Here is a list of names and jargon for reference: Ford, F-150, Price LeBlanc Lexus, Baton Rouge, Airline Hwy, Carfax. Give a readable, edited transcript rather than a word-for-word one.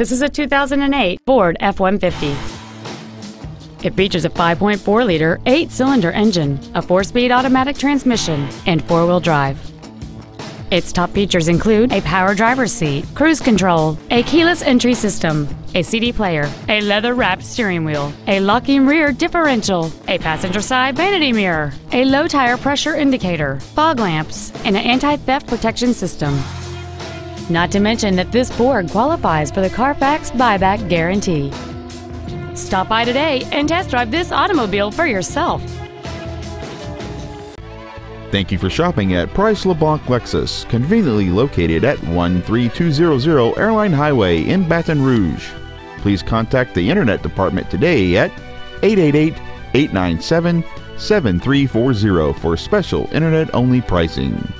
This is a 2008 Ford F-150. It features a 5.4-liter, 8-cylinder engine, a 4-speed automatic transmission, and 4-wheel drive. Its top features include a power driver's seat, cruise control, a keyless entry system, a CD player, a leather-wrapped steering wheel, a locking rear differential, a passenger side vanity mirror, a low tire pressure indicator, fog lamps, and an anti-theft protection system. Not to mention that this Ford qualifies for the Carfax buyback guarantee. Stop by today and test drive this automobile for yourself. Thank you for shopping at Price LeBlanc Lexus, conveniently located at 13200 Airline Highway in Baton Rouge. Please contact the Internet Department today at 888-897-7340 for special Internet-only pricing.